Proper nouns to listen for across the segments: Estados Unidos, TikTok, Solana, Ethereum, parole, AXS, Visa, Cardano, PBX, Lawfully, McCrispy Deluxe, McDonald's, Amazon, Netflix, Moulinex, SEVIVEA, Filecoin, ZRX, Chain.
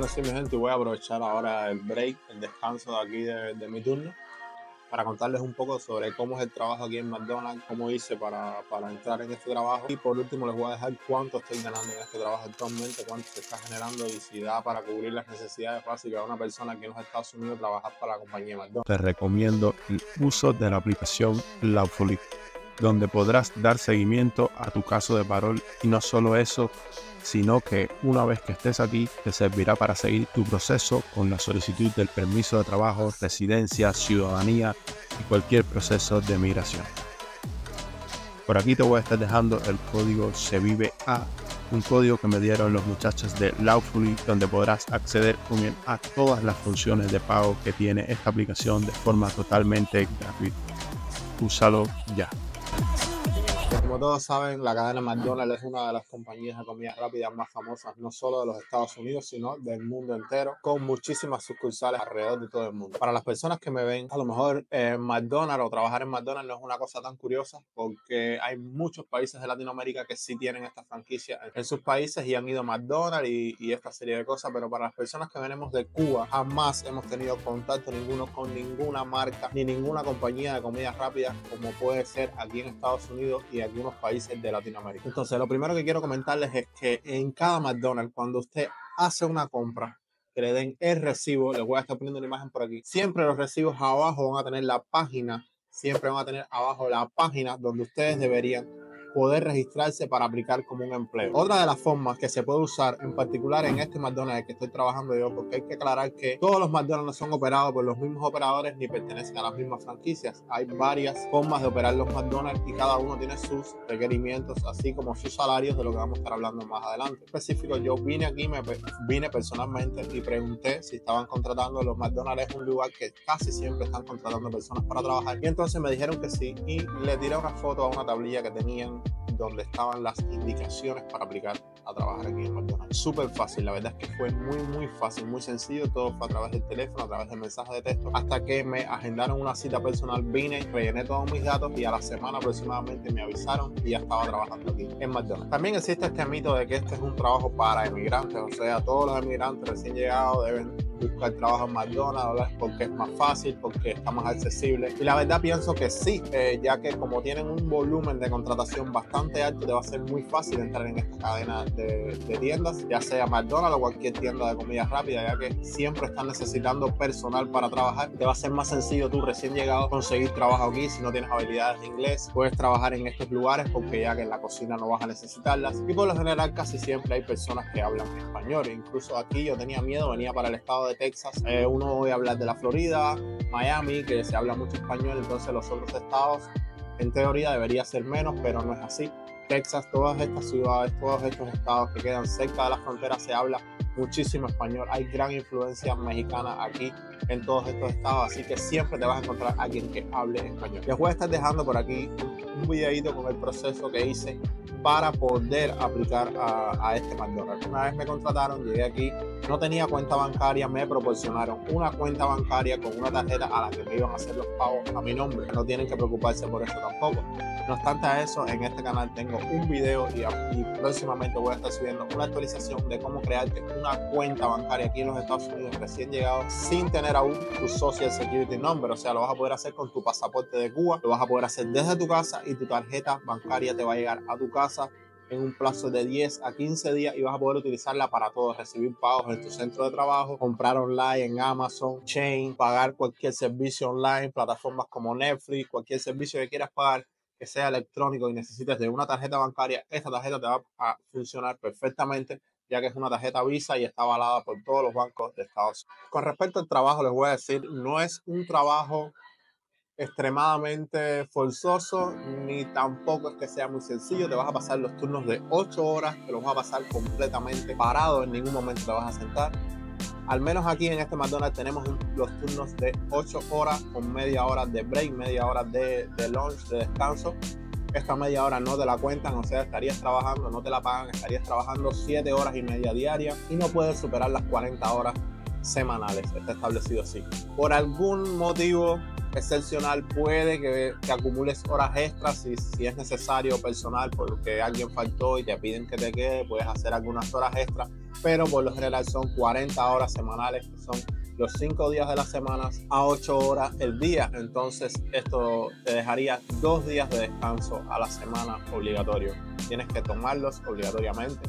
Ahora sí, mi gente, voy a aprovechar ahora el break, el descanso de aquí de mi turno, para contarles un poco sobre cómo es el trabajo aquí en McDonald's, cómo hice para entrar en este trabajo. Y por último les voy a dejar cuánto estoy ganando en este trabajo actualmente, cuánto se está generando y si da para cubrir las necesidades básicas de una persona aquí en los Estados Unidos trabajar para la compañía McDonald's. Te recomiendo el uso de la aplicación Lawfully, donde podrás dar seguimiento a tu caso de parol. Y no solo eso, sino que una vez que estés aquí te servirá para seguir tu proceso con la solicitud del permiso de trabajo, residencia, ciudadanía y cualquier proceso de migración. Por aquí te voy a estar dejando el código SEVIVEA, un código que me dieron los muchachos de Lawfully, donde podrás acceder a todas las funciones de pago que tiene esta aplicación de forma totalmente gratuita. Úsalo ya. Como todos saben, la cadena McDonald's es una de las compañías de comidas rápidas más famosas, no solo de los Estados Unidos, sino del mundo entero, con muchísimas sucursales alrededor de todo el mundo. Para las personas que me ven, a lo mejor McDonald's o trabajar en McDonald's no es una cosa tan curiosa, porque hay muchos países de Latinoamérica que sí tienen esta franquicia en sus países y han ido a McDonald's y esta serie de cosas, pero para las personas que venimos de Cuba, jamás hemos tenido contacto ninguno con ninguna marca ni ninguna compañía de comidas rápidas como puede ser aquí en Estados Unidos y algunos países de Latinoamérica. Entonces, lo primero que quiero comentarles es que en cada McDonald's, cuando usted hace una compra, que le den el recibo, les voy a estar poniendo una imagen por aquí, siempre los recibos abajo van a tener la página, donde ustedes deberían poder registrarse para aplicar como un empleo. Otra de las formas que se puede usar, en particular en este McDonald's que estoy trabajando yo, porque hay que aclarar que todos los McDonald's no son operados por los mismos operadores ni pertenecen a las mismas franquicias. Hay varias formas de operar los McDonald's y cada uno tiene sus requerimientos, así como sus salarios, de lo que vamos a estar hablando más adelante. En específico, yo vine aquí, vine personalmente y pregunté si estaban contratando. Los McDonald's es un lugar que casi siempre están contratando personas para trabajar, y entonces me dijeron que sí, y le tiré una foto a una tablilla que tenían donde estaban las indicaciones para aplicar a trabajar aquí en McDonald's. Súper fácil, la verdad es que fue muy fácil, muy sencillo. Todo fue a través del teléfono, a través de mensajes de texto, hasta que me agendaron una cita personal. Vine, rellené todos mis datos y a la semana aproximadamente me avisaron y ya estaba trabajando aquí en McDonald's. También existe este mito de que este es un trabajo para emigrantes, o sea, todos los emigrantes recién llegados deben buscar trabajo en McDonald's porque es más fácil, porque está más accesible. Y la verdad pienso que sí, ya que como tienen un volumen de contratación bastante alto, te va a ser muy fácil entrar en esta cadena de tiendas, ya sea McDonald's o cualquier tienda de comida rápida, ya que siempre están necesitando personal para trabajar. Te va a ser más sencillo tú recién llegado conseguir trabajo aquí. Si no tienes habilidades de inglés, puedes trabajar en estos lugares, porque ya que en la cocina no vas a necesitarlas. Y por lo general casi siempre hay personas que hablan español. Incluso aquí yo tenía miedo, venía para el estado de Texas, uno voy a hablar de la Florida, Miami, que se habla mucho español, entonces los otros estados en teoría debería ser menos, pero no es así. Texas, todas estas ciudades, todos estos estados que quedan cerca de la frontera se habla muchísimo español. Hay gran influencia mexicana aquí en todos estos estados, así que siempre te vas a encontrar a alguien que hable español. Les voy a estar dejando por aquí un videito con el proceso que hice para poder aplicar a este McDonald's. Una vez me contrataron, llegué aquí, no tenía cuenta bancaria, me proporcionaron una cuenta bancaria con una tarjeta a la que me iban a hacer los pagos a mi nombre. No tienen que preocuparse por eso tampoco. No obstante a eso, en este canal tengo un video y próximamente voy a estar subiendo una actualización de cómo crearte una cuenta bancaria aquí en los Estados Unidos recién llegados sin tener aún tu Social Security Number. O sea, lo vas a poder hacer con tu pasaporte de Cuba, lo vas a poder hacer desde tu casa y tu tarjeta bancaria te va a llegar a tu casa en un plazo de 10 a 15 días y vas a poder utilizarla para todo, recibir pagos en tu centro de trabajo, comprar online en Amazon, Chain, pagar cualquier servicio online, plataformas como Netflix, cualquier servicio que quieras pagar que sea electrónico y necesites de una tarjeta bancaria. Esta tarjeta te va a funcionar perfectamente, ya que es una tarjeta Visa y está avalada por todos los bancos de Estados Unidos. Con respecto al trabajo, les voy a decir, no es un trabajo extremadamente forzoso, ni tampoco es que sea muy sencillo. Te vas a pasar los turnos de 8 horas, te los vas a pasar completamente parado, en ningún momento te vas a sentar. Al menos aquí en este McDonald's tenemos los turnos de 8 horas con media hora de break, media hora de lunch, de descanso. Esta media hora no te la cuentan, o sea, estarías trabajando, no te la pagan, estarías trabajando 7 horas y media diarias y no puedes superar las 40 horas semanales, está establecido así. Por algún motivo excepcional puede que acumules horas extras si es necesario personal, porque alguien faltó y te piden que te quede, puedes hacer algunas horas extras, pero por lo general son 40 horas semanales, que son los 5 días de la semana a 8 horas el día. Entonces esto te dejaría 2 días de descanso a la semana obligatorio. Tienes que tomarlos obligatoriamente.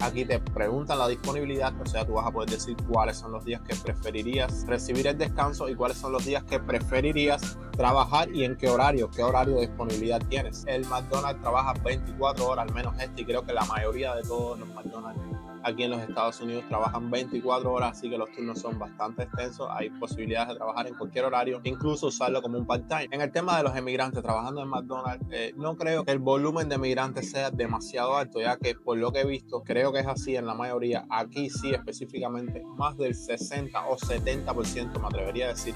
Aquí te preguntan la disponibilidad, o sea, tú vas a poder decir cuáles son los días que preferirías recibir el descanso y cuáles son los días que preferirías trabajar y en qué horario de disponibilidad tienes. El McDonald's trabaja 24 horas, al menos este, y creo que la mayoría de todos los McDonald's aquí en los Estados Unidos trabajan 24 horas, así que los turnos son bastante extensos. Hay posibilidades de trabajar en cualquier horario, incluso usarlo como un part-time. En el tema de los emigrantes trabajando en McDonald's, no creo que el volumen de emigrantes sea demasiado alto, ya que por lo que he visto, creo que es así en la mayoría. Aquí sí, específicamente, más del 60 o 70%, me atrevería a decir,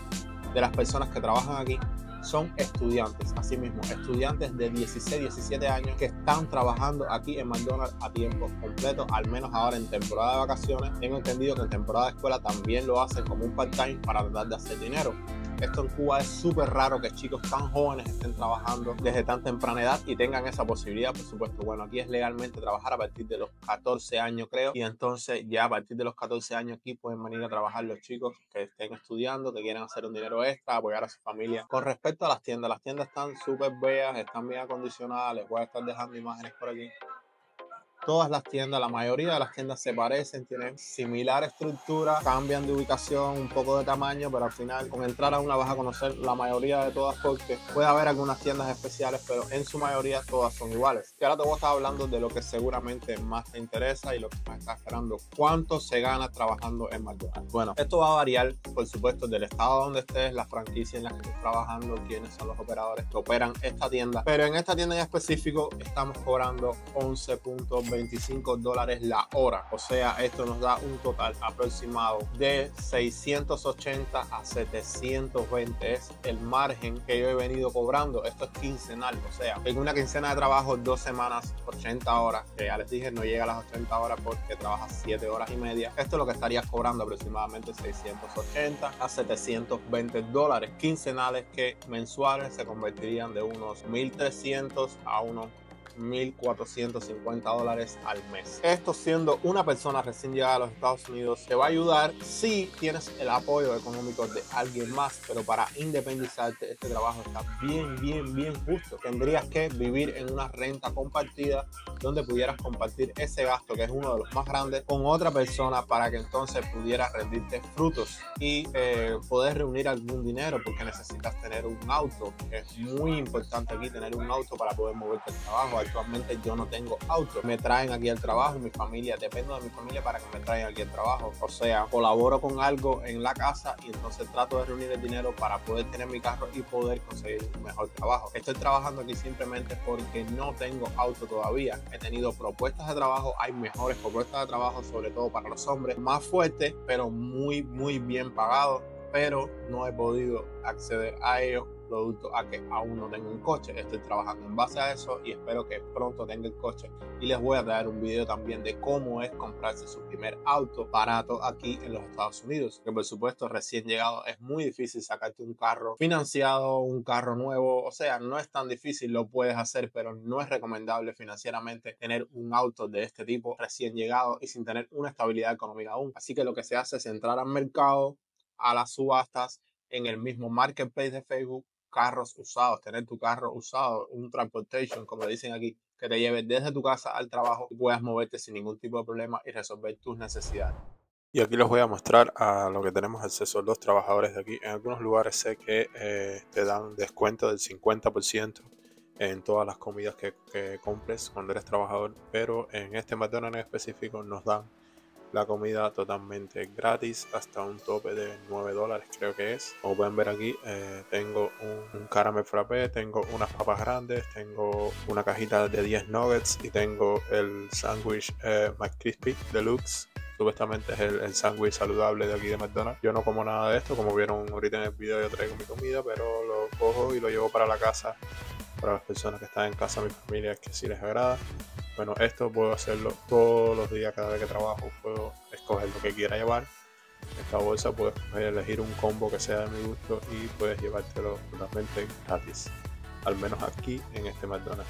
de las personas que trabajan aquí son estudiantes, así mismo, estudiantes de 16, 17 años que están trabajando aquí en McDonald's a tiempo completo, al menos ahora en temporada de vacaciones. Tengo entendido que en temporada de escuela también lo hacen como un part-time para tratar de hacer dinero. Esto en Cuba es súper raro que chicos tan jóvenes estén trabajando desde tan temprana edad y tengan esa posibilidad, por supuesto. Bueno, aquí es legalmente trabajar a partir de los 14 años, creo, y entonces ya a partir de los 14 años aquí pueden venir a trabajar los chicos que estén estudiando, que quieran hacer un dinero extra, apoyar a su familia. Con respecto a las tiendas están súper bellas, están bien acondicionadas, les voy a estar dejando imágenes por aquí. Todas las tiendas, la mayoría de las tiendas se parecen, tienen similar estructura, cambian de ubicación, un poco de tamaño, pero al final con entrar a una vas a conocer la mayoría de todas, porque puede haber algunas tiendas especiales, pero en su mayoría todas son iguales. Y ahora te voy a estar hablando de lo que seguramente más te interesa y lo que más estás esperando: ¿cuánto se gana trabajando en McDonald's? Bueno, esto va a variar, por supuesto, del estado donde estés, la franquicia en la que estés trabajando, quiénes son los operadores que operan esta tienda, pero en esta tienda en específico estamos cobrando 11.25 dólares la hora, o sea, esto nos da un total aproximado de 680 a 720, es el margen que yo he venido cobrando. Esto es quincenal, o sea, en una quincena de trabajo, 2 semanas, 80 horas, que ya les dije, no llega a las 80 horas porque trabajas 7 horas y media. Esto es lo que estarías cobrando, aproximadamente 680 a 720 dólares quincenales, que mensuales se convertirían de unos 1.300 a unos 1.450 dólares al mes. Esto, siendo una persona recién llegada a los Estados Unidos, te va a ayudar si tienes el apoyo económico de alguien más, pero para independizarte este trabajo está bien justo. Tendrías que vivir en una renta compartida donde pudieras compartir ese gasto, que es uno de los más grandes, con otra persona, para que entonces pudieras rendirte frutos y poder reunir algún dinero, porque necesitas tener un auto, que es muy importante aquí tener un auto para poder moverte al trabajo. Actualmente yo no tengo auto, me traen aquí al trabajo, mi familia, dependo de mi familia para que me traigan aquí al trabajo, o sea, colaboro con algo en la casa y entonces trato de reunir el dinero para poder tener mi carro y poder conseguir un mejor trabajo. Estoy trabajando aquí simplemente porque no tengo auto todavía. He tenido propuestas de trabajo, hay mejores propuestas de trabajo, sobre todo para los hombres, más fuertes, pero muy bien pagados, pero no he podido acceder a ellos, producto a que aún no tengo un coche. Estoy trabajando en base a eso y espero que pronto tenga el coche, y les voy a traer un video también de cómo es comprarse su primer auto barato aquí en los Estados Unidos, que por supuesto recién llegado es muy difícil sacarte un carro financiado, un carro nuevo, o sea, no es tan difícil, lo puedes hacer, pero no es recomendable financieramente tener un auto de este tipo recién llegado y sin tener una estabilidad económica aún. Así que lo que se hace es entrar al mercado, a las subastas, en el mismo marketplace de Facebook, carros usados, tener tu carro usado, un transportation, como dicen aquí, que te lleve desde tu casa al trabajo y puedas moverte sin ningún tipo de problema y resolver tus necesidades. Y aquí les voy a mostrar a lo que tenemos acceso los trabajadores de aquí. En algunos lugares sé que te dan descuento del 50% en todas las comidas que compres cuando eres trabajador, pero en este McDonald's en específico nos dan la comida totalmente gratis hasta un tope de 9 dólares creo que es. Como pueden ver aquí, tengo un caramel frappé, tengo unas papas grandes, tengo una cajita de 10 nuggets y tengo el sándwich McCrispy Deluxe. Supuestamente es el sándwich saludable de aquí de McDonald's. Yo no como nada de esto, como vieron ahorita en el video yo traigo mi comida, pero lo cojo y lo llevo para la casa, para las personas que están en casa, mi familia, que si les agrada. Bueno, esto puedo hacerlo todos los días, cada vez que trabajo puedo escoger lo que quiera llevar. Esta bolsa puedes elegir un combo que sea de mi gusto y puedes llevártelo totalmente gratis, al menos aquí en este McDonald's.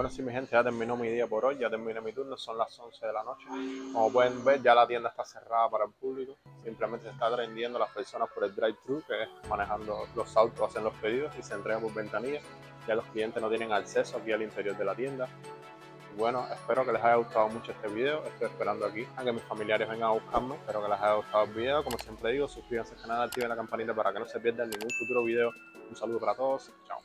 bueno, sí, mi gente, ya terminó mi día por hoy, ya terminé mi turno, son las 11 de la noche. Como pueden ver, ya la tienda está cerrada para el público. Simplemente se está atendiendo a las personas por el drive-thru, que es manejando los autos, hacen los pedidos y se entregan por ventanillas. Ya los clientes no tienen acceso aquí al interior de la tienda. Bueno, espero que les haya gustado mucho este video. Estoy esperando aquí a que mis familiares vengan a buscarme. Espero que les haya gustado el video. Como siempre digo, suscríbanse al canal, activen la campanita para que no se pierdan ningún futuro video. Un saludo para todos. Chao.